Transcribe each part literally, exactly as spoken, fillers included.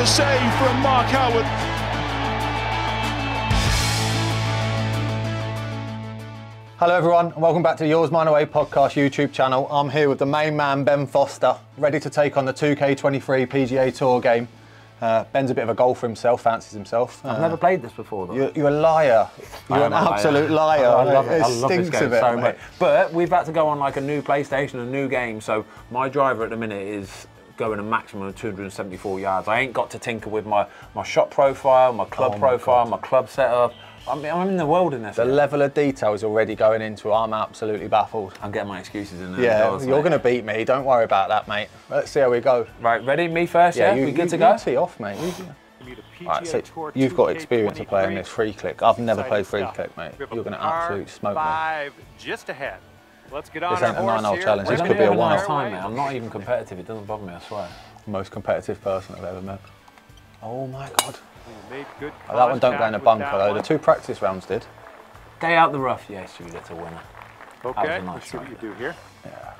a save from Mark Howard. Hello everyone and welcome back to the Yours Mine Away Podcast YouTube channel. I'm here with the main man Ben Foster, ready to take on the two K twenty-three P G A Tour game. Uh, Ben's a bit of a golfer himself, fancies himself. Uh, I've never played this before though. You're, you're a liar. You're an absolute liar. I love it. It stinks of it, so much. But we've had to go on like a new PlayStation, a new game, so my driver at the minute is going a maximum of two hundred seventy-four yards. I ain't got to tinker with my, my shot profile, my club oh profile, my, my club setup. I mean, I'm in the wilderness. The level of detail is already going into it. I'm absolutely baffled. I'm getting my excuses in there. Yeah, doors, you're going to beat me. Don't worry about that, mate. Let's see how we go. Right, ready? Me first, yeah? yeah? You, we good you, to go? You tee off, mate. Right, so you've got experience of playing this free-click. I've never played free-click, mate. You're going to absolutely smoke me. Just ahead. Let's get on. This ain't a nine-hole challenge. This could be a one-hole time, mate. I'm not even competitive. It doesn't bother me, I swear. Most competitive person I've ever met. Oh, my God. Good oh, that one don't go in a bunker though. One. The two practice rounds did. Day out the rough, yes, you little winner. Okay, that was a nice let's see what you do here. Yeah,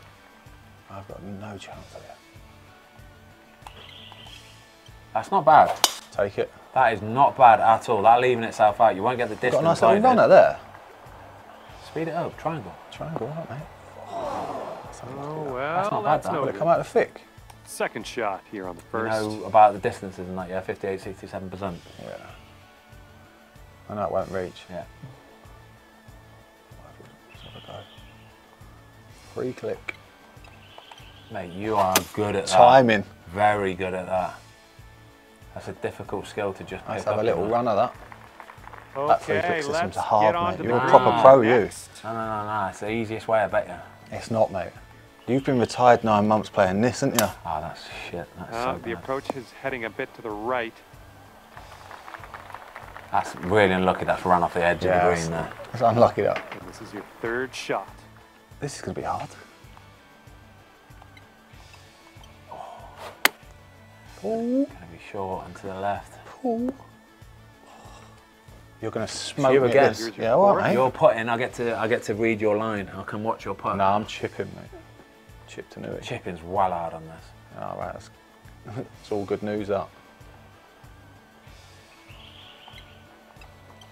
I've got no chance here. That's not bad. Take it. That is not bad at all. That leaving itself out. You won't get the distance. Got a nice little runner there. Speed it up. Triangle. Triangle, right, mate? Oh, that's oh well. That's not that's bad. No that. Come out of thick. Second shot here on the first. You know about the distances and that, yeah, fifty-eight, sixty-seven percent. Yeah. I know it won't reach. Yeah. Free click. Mate, you are good at that. Timing. Very good at that. That's a difficult skill to just pick up. Let's have a little run of that. Okay, that free click system's hard, mate. You're a proper pro, you. No, no, no, no. It's the easiest way, I bet you. It's not, mate. You've been retired nine months playing this, haven't you? Oh, that's shit. That's uh, so the bad. Approach is heading a bit to the right. That's really unlucky. That's run off the edge yeah, of the green there. That's unlucky, though. And this is your third shot. This is going to be hard. Oh. Going to be short and to the left. Ooh. You're going to smoke you again. Your yeah, all right. You're putting. I get to. I get to read your line. I can watch your putt. No, I'm chipping, mate. Chip to Nui. Chipping's well hard on this. All right, that's, it's all good news up.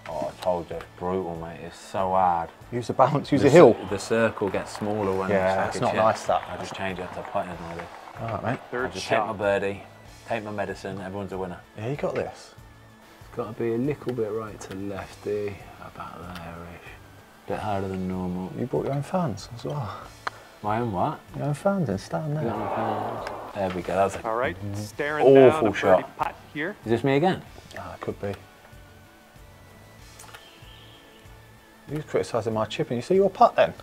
Oh, I told you, it's brutal, mate. It's so hard. Use the bounce, use the, the hill. The circle gets smaller when yeah, it's like not chip. Nice that. I just change it to putting maybe. All right, mate. Third I just shot. Take my birdie, take my medicine. Everyone's a winner. Yeah, you got this. It's got to be a little bit right to lefty, about there-ish. Bit harder than normal. You brought your own fans as well. My own what? Your own fans and stand there. Yeah. There we go. That's an right, awful shot. Pot here. Is this me again? Ah, it could be. Who's criticising my chipping? You see your putt then?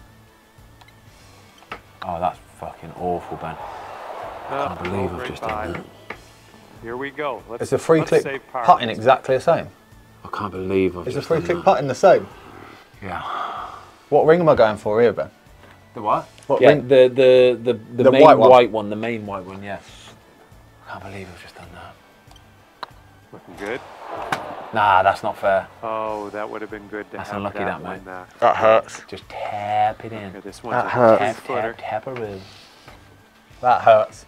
Oh, that's fucking awful, Ben. I can't oh, believe I've just done that. Here we go. Let's, Is the free let's click putting exactly the same? I can't believe I've Is just done Is the free click that. putting the same? Yeah. What ring am I going for here, Ben? The what? what yeah, the the the, the, the main white one. white one, the main white one, yes. I can't believe I've just done that. Looking good. Nah, that's not fair. Oh, that would have been good to That's have unlucky that, that mate. One, that hurts. Just tap it in. Okay, this one's that hurts. Tap, tap, tap a rib. That hurts.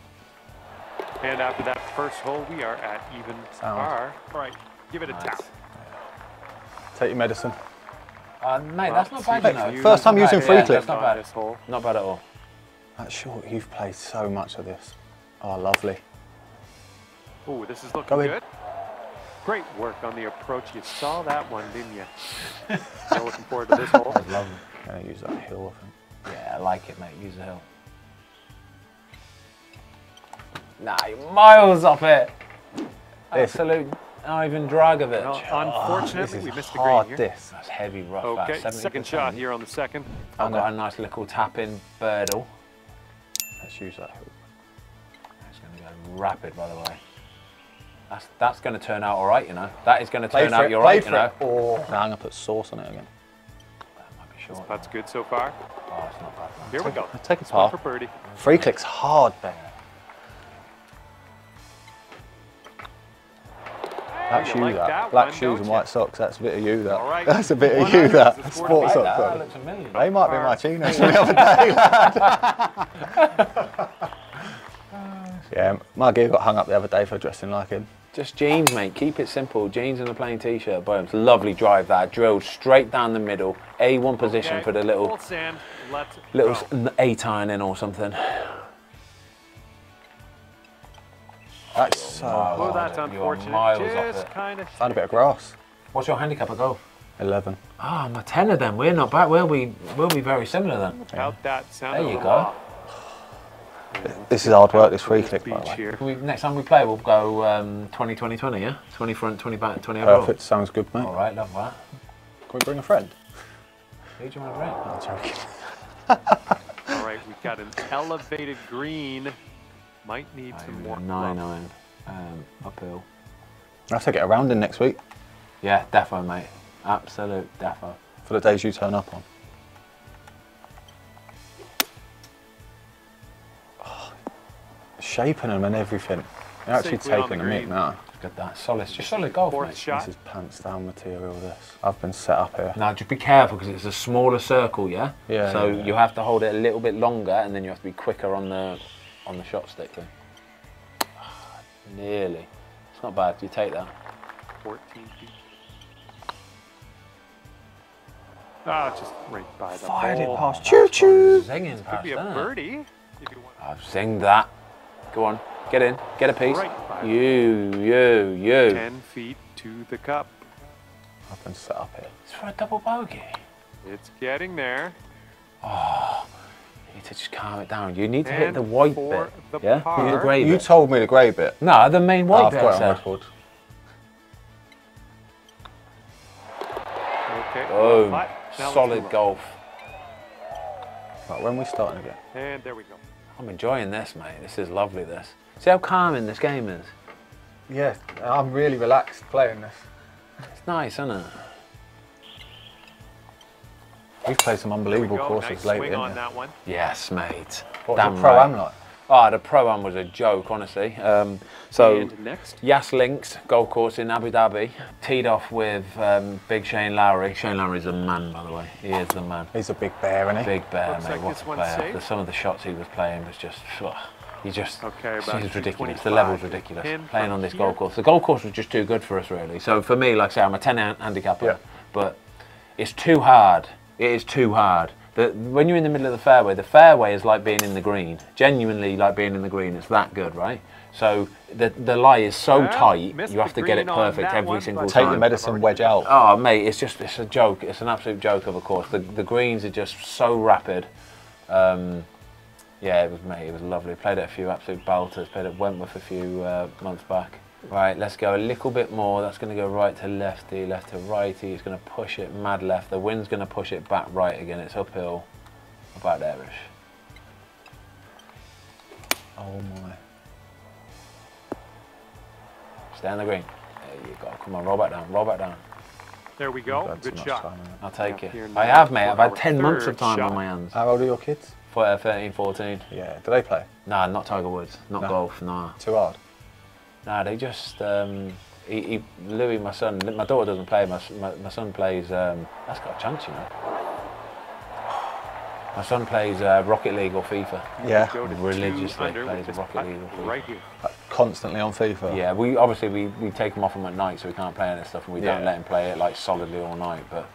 And after that first hole, we are at even par. All right, give it nice. a tap. Take your medicine. Uh, mate, that's not bad, you know. First time using free click. That's not bad at all. Not bad at all. That's short. You've played so much of this. Oh, lovely. Oh, this is looking good. Great work on the approach. You saw that one, didn't you? So looking forward to this hole. I love it. Gonna use that hill, I think. Yeah, I like it, mate. Use the hill. Nah, you're miles off it. Absolute. Not even Dragovic. No, unfortunately, oh, we missed the green here. This. That's heavy rough. Okay, back, second shot here on the second. I've got a nice little tap-in birdle. Let's use that hook. That's going to go rapid, by the way. That's that's going to turn out all right, you know. That is going to turn out you're right, you know. Or now I'm going to put sauce on it again. That might be short. That's good so far. Oh, it's not bad. Man. Here we go. I'll take a par. For birdie. Free click's hard, Ben. Black shoes, like that. Black one, shoes and white socks. That's a bit of you, that. Right. That's a bit of you, that. Sports socks. That looks amazing. They might be my chinos from the other day, lad. Yeah, my gear got hung up the other day for dressing like him. Just jeans, mate. Keep it simple. Jeans and a plain t-shirt. Boom. Lovely drive that. Drilled straight down the middle. A one position okay. for the little, little eight iron in or something. That's so hard. Oh, that's unfortunate. Miles kind of found a bit of grass. What's your handicap of golf? eleven. Ah, oh, my tenner then. We're not bad. We'll be, we'll be very similar then. About that sound. There you go. This is hard work this week, Nick, by the way. We, next time we play, we'll go um, twenty, twenty, twenty, yeah? twenty front, twenty back, twenty overall. Perfect. Sounds good, mate. All right, love that. Can we bring a friend? Who do you want to bring? I'm joking. All right, we've got an elevated green. Might need I some more. nine iron um, uphill. I'll take it around in next week. Yeah, defo, mate. Absolute defo. For the days you turn up on. Oh, shaping them and everything. You're actually taking them in now. Look at that. Solid. Just solid golf, mate. Shot. This is pants down material, this. I've been set up here. Now, just be careful because it's a smaller circle, yeah? Yeah. So yeah, yeah. you have to hold it a little bit longer and then you have to be quicker on the... on the shot stick thing. Oh, nearly. It's not bad. You take that. fourteen feet. Ah, oh, just right by the Fired ball. Fired it past. Choo choo. Zinging past. Could be a birdie. If you want. I've zinged that. Go on. Get in. Get a piece. Right you, you, you. Ten feet to the cup. I've been set up here. It's for a double bogey. It's getting there. Oh. You need to just calm it down. You need to and hit the white bit. The yeah? Par. You need the grey bit. You told me the grey bit. No, the main white oh, bit. I've got it on record. Okay. Boom. Right. Solid golf. Right, when are we starting again? And there we go. I'm enjoying this, mate. This is lovely, this. See how calming this game is? Yeah, I'm really relaxed playing this. It's nice, isn't it? We've played some unbelievable courses nice lately. On that one. Yes, mate. What was the pro-am like? Oh, the pro-am was a joke, honestly. Um, so, and next. Yas Links golf course in Abu Dhabi. Teed off with um, big Shane Lowry. Shane Lowry's a man, by the way. He is the man. He's a big bear, isn't he? Big bear, Looks mate. Like what a player. The, some of the shots he was playing was just... Ugh. He just, okay, he's ridiculous. The level's ridiculous. Playing on this here. golf course. The golf course was just too good for us, really. So, for me, like I say, I'm a ten handicapper. Yeah. But it's too hard. It is too hard. The, when you're in the middle of the fairway, the fairway is like being in the green. Genuinely like being in the green. It's that good, right? So the, the lie is so well, tight, you have to get it perfect every one, single time. Take the medicine wedge out. Oh, mate, it's just, it's a joke. It's an absolute joke of a course. The, the greens are just so rapid. Um, yeah, it was, mate, it was lovely. Played at a few absolute belters. Played at Wentworth a few uh, months back. Right, let's go a little bit more. That's going to go right to lefty, left to righty. It's going to push it mad left. The wind's going to push it back right again. It's uphill, about there-ish. Oh my. Stay on the green. There you go. Come on, roll back down, roll back down. There we go. Good shot. I'll take it. I have, mate. I've had ten months of time on my hands. How old are your kids? thirteen, fourteen. Yeah. Do they play? Nah, not Tiger Woods. Not golf, nah. Too hard. Nah, they just, um, he, he, Louis, my son, my daughter doesn't play, my, my, my son plays, um, that's got a chance, you know. My son plays uh, Rocket League or FIFA. Yeah. Religiously plays Rocket League or FIFA. Right here. Constantly on FIFA? Yeah, we obviously, we, we take him off him at night, so we can't play any stuff, and we yeah. don't let him play it, like, solidly all night, but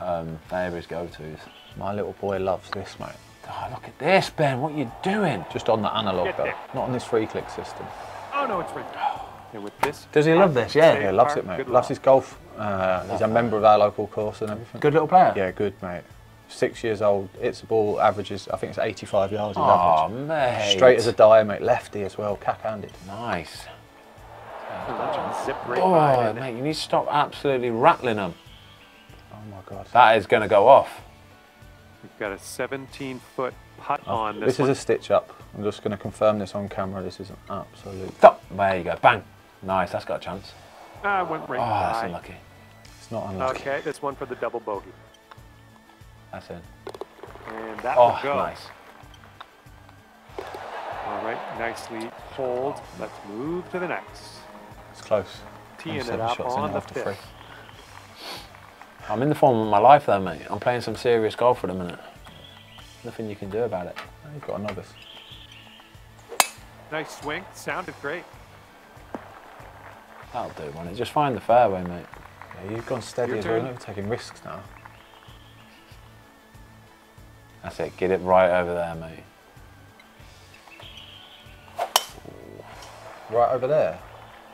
um, they're his go-tos. My little boy loves this, mate. Oh, look at this, Ben, what are you doing? Just on the analogue, though, not on this free-click system. Oh, no, it's right. With this. Does he love this? Yeah, he yeah, loves it, mate. Loves his golf. Uh, he's a member of our local course and everything. Good little player. Yeah, good, mate. Six years old. It's the ball averages. I think it's eighty-five yards. Oh, average. Mate. Straight as a die, mate. Lefty as well. Cack-handed. Nice. Oh, zip right oh by, mate, you need to stop absolutely rattling them. Oh my god. That is going to go off. We've got a seventeen-foot putt oh, on this. This one. Is a stitch-up. I'm just going to confirm this on camera. This is an absolute. Stop. There you go. Bang. Nice, that's got a chance. Ah, went right. Oh, that's high. Unlucky. It's not unlucky. Okay, this one for the double bogey. That's in. And that oh, will go. Nice. All right, nicely pulled. Let's move to the next. It's close. Teeing it up on the fifth. Three. I'm in the form of my life though, mate. I'm playing some serious golf for the minute. Nothing you can do about it. You've got a novice. Nice swing. Sounded great. That'll do, won't it? Just find the fairway, mate. Yeah, you've gone steady as well. You're taking risks now. That's it. Get it right over there, mate. Right over there.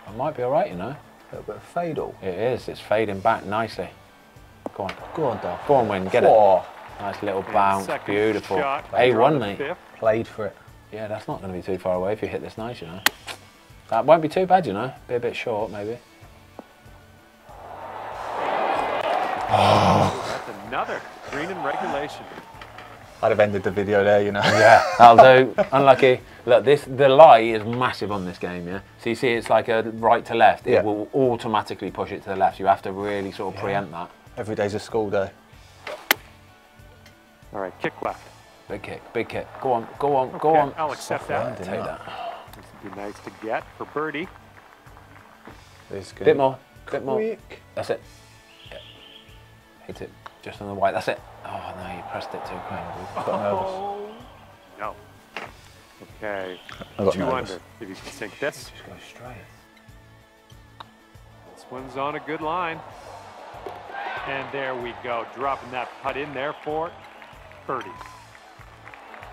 I might be all right, you know. A little bit of fadal. It is. It's fading back nicely. Go on. Go on, Dale. Go on, Wynn. Get Four. it. Nice little bounce. Beautiful. A one, mate. Fifth. Played for it. Yeah, that's not going to be too far away if you hit this nice, you know. That won't be too bad, you know. Be a bit short, maybe. Oh. That's another green in regulation. I'd have ended the video there, you know. Yeah, that'll do. Unlucky. Look, this the lie is massive on this game, yeah? So you see it's like a right to left. It yeah. will automatically push it to the left. You have to really sort of yeah. preempt that. Every day's a school day. All right, kick left. Big kick, big kick. Go on, go on, okay, go on. I'll accept that. Take that. This would be nice to get for birdie. This good. Bit more, bit more. That's it. Yeah. Hit it. Just on the white, that's it. Oh no, you pressed it too quick. Got oh. nervous. No. Okay. Two nervous. under. If you can sink this. Just go straight. This one's on a good line. And there we go. Dropping that putt in there for birdie.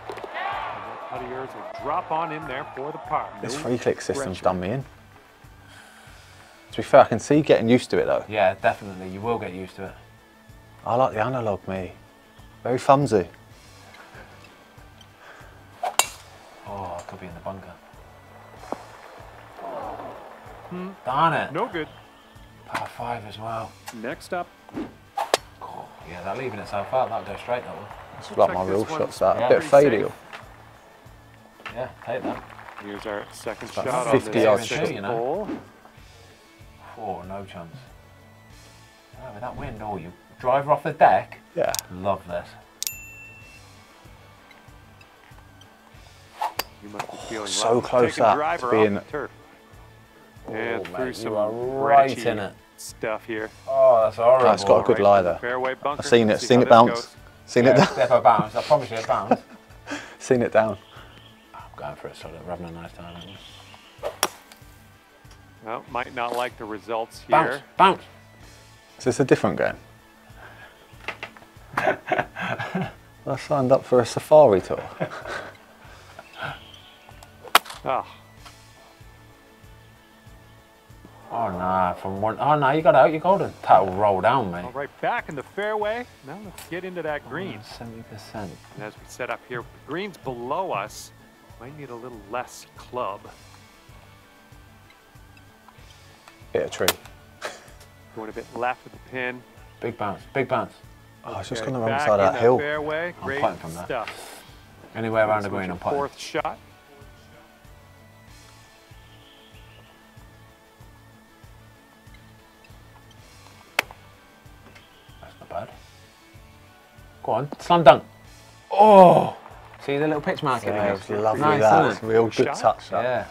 And that putt of yours will drop on in there for the par. This free click system's done me in. To be fair, I can see you getting used to it though. Yeah, definitely. You will get used to it. I like the analogue, me. Very fumsy. Oh, I could be in the bunker. Hmm. Darn it. No good. Par five as well. Next up. Oh, yeah, that leaving itself out. That'll go straight, that one. It's like my real shots, that. Yeah. A bit fadal. Yeah, take that. Here's our second That's shot fifty yards shot. You know? Four, no chance. Oh, with that wind, all you. Driver off the deck? Yeah. Love this. You must be feeling oh, so love. close that to being... Turf. Oh, and man, through some you are right in it. Stuff here. Oh, that's horrible. That's got a good lie there. Fairway bunker. I've seen it, seen it bounce. Goes. Seen yeah, it down. Step or bounce, I promise you it bounced. Seen it down. I'm going for it, so we're having a nice time. Aren't we? Well, might not like the results here. Bounce, bounce. Is this a different game? I signed up for a safari tour. oh. oh nah, from one oh nah, you got out, you're golden. That'll roll down, mate. All right, back in the fairway. Now let's get into that green. Seventy percent. And as we set up here, the green's below us. Might need a little less club. Hit a tree. Going a bit left of the pin. Big bounce, big bounce. Oh, it's just going the wrong side of that hill. Fairway, I'm pointing from that. Stuff. Anywhere around the green, I'm pointing. Fourth shot. That's not bad. Go on, slam dunk. Oh, see the little pitch mark in there. Lovely nice, that. That's a real good shot. touch. That. Yeah.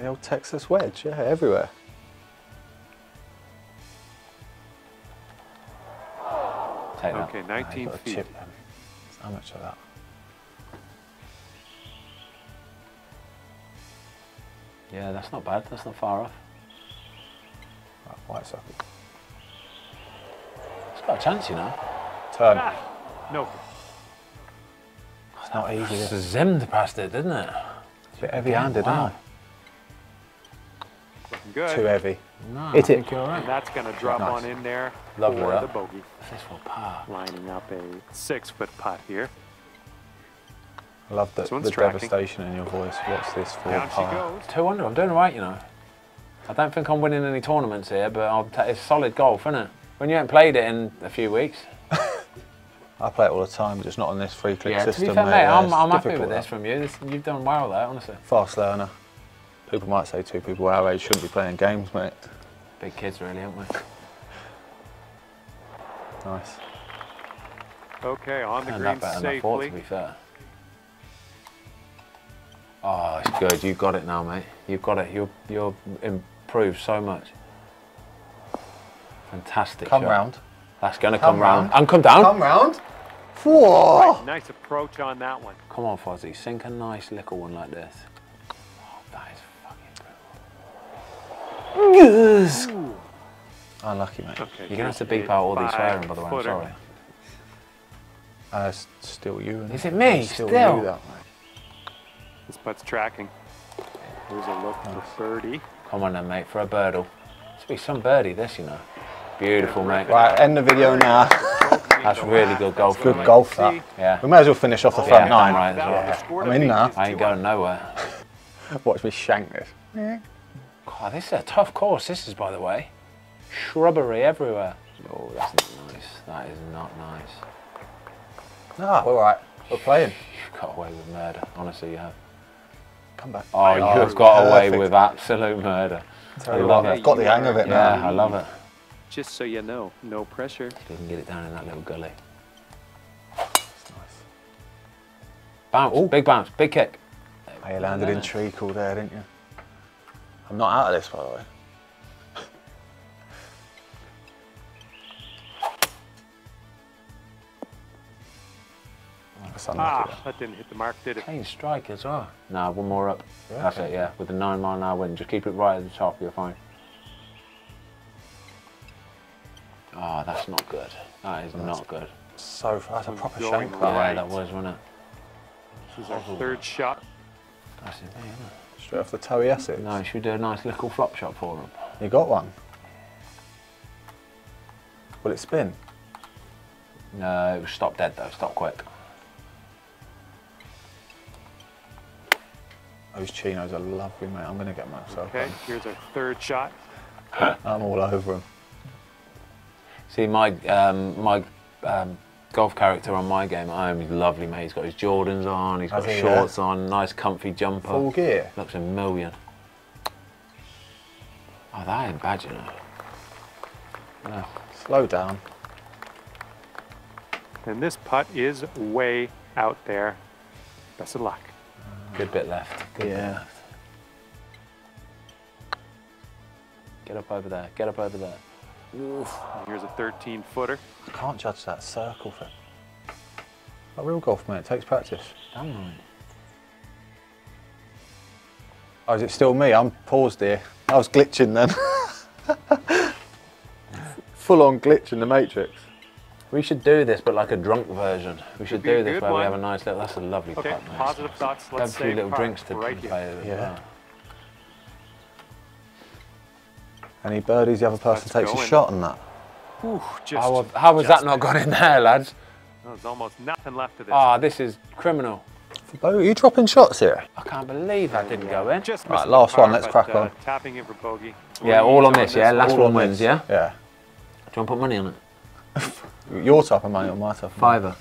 The old Texas wedge, yeah, everywhere. Take okay, that. nineteen feet. Chip, how much of that? Yeah, that's not bad. That's not far off. Right, white circle. It's got a chance, you know. Turn. Ah, no. It's not easy. It's zimmed past it, didn't it? It's a bit heavy-handed, wow. isn't it? Looking good. Too heavy. No, Hit I it. Right. And that's going to drop nice. on in there Lovely for that. the bogey. Par. Lining up a six-foot putt here. I love the, the devastation in your voice. What's this for? Par? Two under. I'm doing all right, you know. I don't think I'm winning any tournaments here, but I'll t it's solid golf, isn't it? When you haven't played it in a few weeks. I play it all the time, just not on this free-click yeah, system. To be fair, mate, mate, I'm, I'm happy with that. this from you. This, you've done well there, honestly. Fast learner. People might say two people our age shouldn't be playing games, mate. Big kids, really, aren't we? Nice. Okay, on the green safely. To be fair. Oh, it's good. You've got it now, mate. You've got it. You'll you'll improve so much. Fantastic. Come shot. round. That's going to come, come round. round and come down. Come round. Whoa! Right, nice approach on that one. Come on, Fozzie. Sink a nice little one like this. Oh, that is fucking Unlucky, mate. Okay, you're going to have to beep out all these swearing, by the way. I'm sorry. Uh, it's still you. Is it me? It's still, still you, that way. This putt's tracking. Here's a look nice. for birdie. Come on then, mate, for a birdle. This will be some birdie, this, you know. Beautiful, mate. Right, end the video now. That's really good golf. That's good mate. golf, that. Yeah. We may as well finish off the front yeah, nine. Right, yeah. well. I'm in now. I ain't going nowhere. Watch me shank this. Yeah. God, this is a tough course, this is, by the way. Shrubbery everywhere. Oh, that's not nice. That is not nice. Nah, we're all right. We're playing. You've got away with murder. Honestly, you have. Come back. Oh, you have got away with absolute murder. I love it. I've got the hang of it now. Yeah, I love it. Just so you know, no pressure. If you can get it down in that little gully. That's nice. Bounce, Ooh. big bounce, big kick. Oh, you landed in treacle there, didn't you? I'm not out of this, by the way. Ah, that didn't hit the mark, did it? Clean strike as well. Nah, one more up. Right. That's it, yeah. With the nine mile an hour wind. Just keep it right at the top, you're fine. Oh, that's not good. That is that's not good. So fast. That's a proper shank. Right. Yeah, that was, wasn't it? This is our oh. third shot. That's it, isn't it? Straight off the toe, yes, it's. No, should we do a nice little flop shot for him? You got one? Will it spin? No, it was stop dead though. Stop quick. Those chinos are lovely, mate. I'm going to get myself. Okay, on. here's our third shot. I'm all over them. See, my um, my um, golf character on my game at home is lovely, mate. He's got his Jordans on, he's got That's shorts it, yeah. on, nice comfy jumper. Full gear. Looks a million. Oh, that ain't bad, you know. No. Slow down. And this putt is way out there. Best of luck. Good bit left. Good yeah. Bit left. Get up over there. Get up over there. Oof. Here's a thirteen footer. I can't judge that circle thing. Like real golf, mate. It takes practice. Damn right. Oh, is it still me? I'm paused here. I was glitching then. Full on glitch in the Matrix. We should do this, but like a drunk version. We should do this where one. we have a nice little. That's a lovely okay, part. Nice. Positive thoughts. Let's have a few little drinks to right play with. Yeah. Any birdies? The other person That's takes going. a shot on that. Ooh, just, how how was that not gone in there, lads? No, there's almost nothing left of this. Ah, oh, this is criminal. Bo, are you dropping shots here? I can't believe that didn't go in. Just right, last one. Let's crack on. Uh, tapping in for bogey. Yeah, all on this. Yeah, last one wins. Yeah. Yeah. Do you want to put money on it? Your type of money or my type of money? Fiver.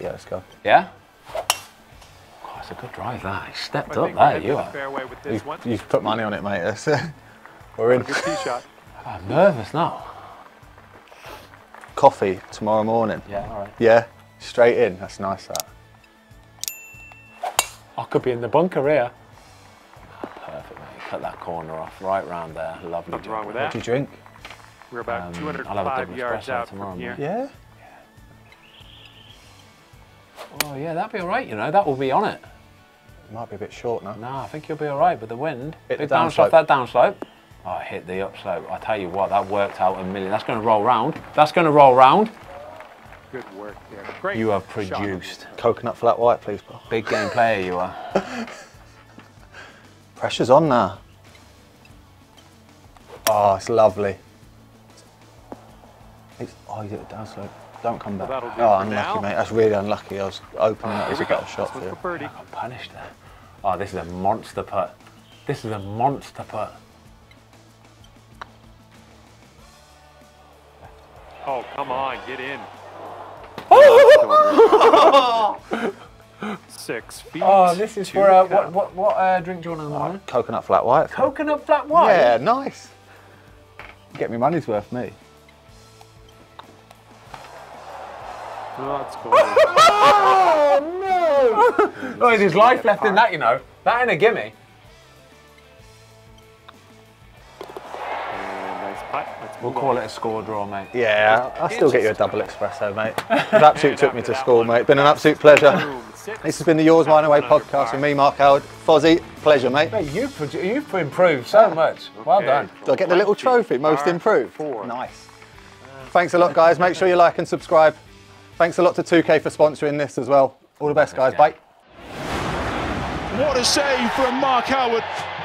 Yeah, let's go. Yeah? God, it's a good drive, that. He stepped up there, you are. You've, you've put money on it, mate. That's it. We're in. Good tee shot. I'm nervous now. Coffee tomorrow morning. Yeah, all right. Yeah, straight in. That's nice, that. I could be in the bunker here. Oh, perfect, mate. Cut that corner off right round there. Lovely. Nothing wrong with that. What do you drink? We're about um, two hundred five yards out tomorrow, from here. Yeah? Oh yeah, that'd be all right, you know, that will be on it. It might be a bit short now. No, I think you'll be all right with the wind. Hit Big bounce off that downslope. Oh, hit the upslope. I tell you what, that worked out a million. That's going to roll round. That's going to roll round. Good work there. Great. You have produced. Shot. Coconut flat white, please, Paul. Big game player you are. Pressure's on now. Oh, it's lovely. It's, oh, you hit the downslope. Don't come back. Well, do oh, unlucky, now. mate. That's really unlucky. I was opening up as a better shot for you. I got punished there. Oh, this is a monster putt. This is a monster putt. Oh, come on. Get in. Six feet. Oh, this is for... Uh, what what, what uh, drink do you want in the morning? Oh, coconut flat white. Coconut flat white? Yeah, nice. Get me money's worth, me. Oh, that's cool. Oh, no! Oh, there's life left in that, you know. That ain't a gimme. Nice putt. We'll call it a score draw, mate. Yeah, I'll still get you a double espresso, mate. It absolutely took me to school, mate. Been an absolute pleasure. This has been the Yours Mine Away podcast with me, Mark Howard. Fozzie, pleasure, mate. mate you've, you've improved so much. Well okay. done. Do I get the little trophy, most improved? Four. Nice. Thanks a lot, guys. Make sure you like and subscribe. Thanks a lot to two K for sponsoring this as well. All the best, guys. Bye. What a save from Mark Howard.